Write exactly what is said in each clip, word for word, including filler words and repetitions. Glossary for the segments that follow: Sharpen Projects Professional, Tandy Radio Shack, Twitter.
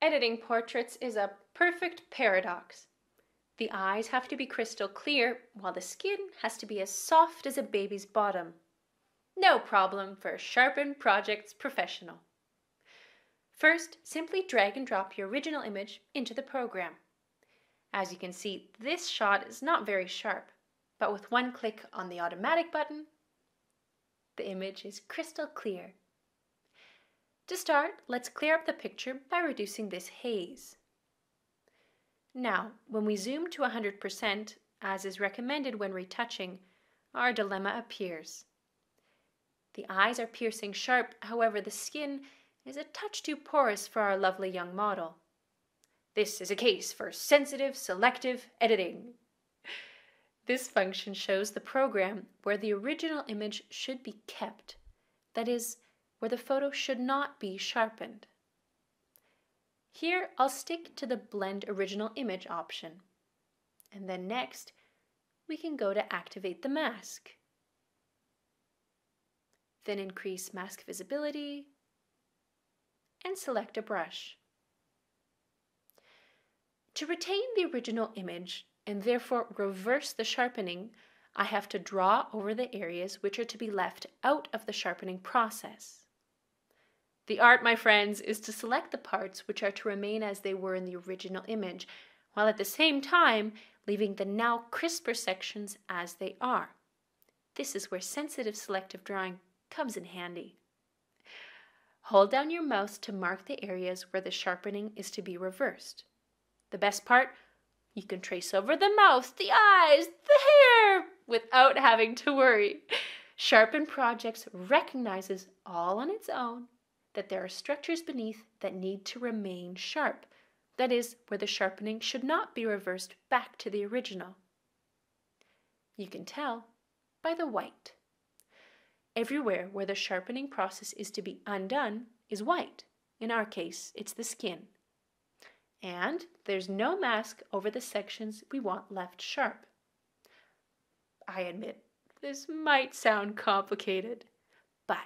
Editing portraits is a perfect paradox. The eyes have to be crystal clear, while the skin has to be as soft as a baby's bottom. No problem for Sharpen Projects Professional. First, simply drag and drop your original image into the program. As you can see, this shot is not very sharp, but with one click on the automatic button, the image is crystal clear. To start, let's clear up the picture by reducing this haze. Now, when we zoom to one hundred percent, as is recommended when retouching, our dilemma appears. The eyes are piercing sharp, however the skin is a touch too porous for our lovely young model. This is a case for sensitive, selective editing. This function shows the program where the original image should be kept, that is, where the photo should not be sharpened. Here, I'll stick to the Blend Original Image option. And then next, we can go to Activate the Mask. Then increase Mask Visibility and select a brush. To retain the original image and therefore reverse the sharpening, I have to draw over the areas which are to be left out of the sharpening process. The art, my friends, is to select the parts which are to remain as they were in the original image, while at the same time leaving the now crisper sections as they are. This is where sensitive selective drawing comes in handy. Hold down your mouse to mark the areas where the sharpening is to be reversed. The best part, you can trace over the mouth, the eyes, the hair, without having to worry. Sharpen Projects recognizes all on its own that there are structures beneath that need to remain sharp, that is, where the sharpening should not be reversed back to the original. You can tell by the white. Everywhere where the sharpening process is to be undone is white. In our case, it's the skin. And there's no mask over the sections we want left sharp. I admit, this might sound complicated, but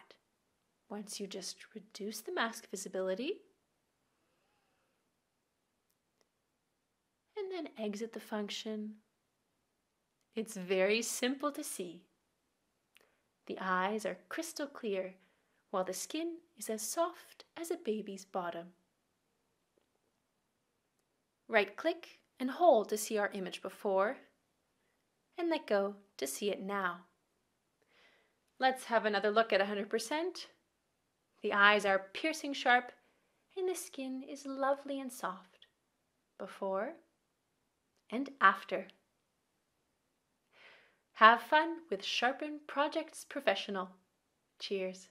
once you just reduce the mask visibility and then exit the function, it's very simple to see. The eyes are crystal clear, while the skin is as soft as a baby's bottom. Right-click and hold to see our image before, and let go to see it now. Let's have another look at one hundred percent. The eyes are piercing sharp, and the skin is lovely and soft, before and after. Have fun with Sharpen Projects Professional. Cheers.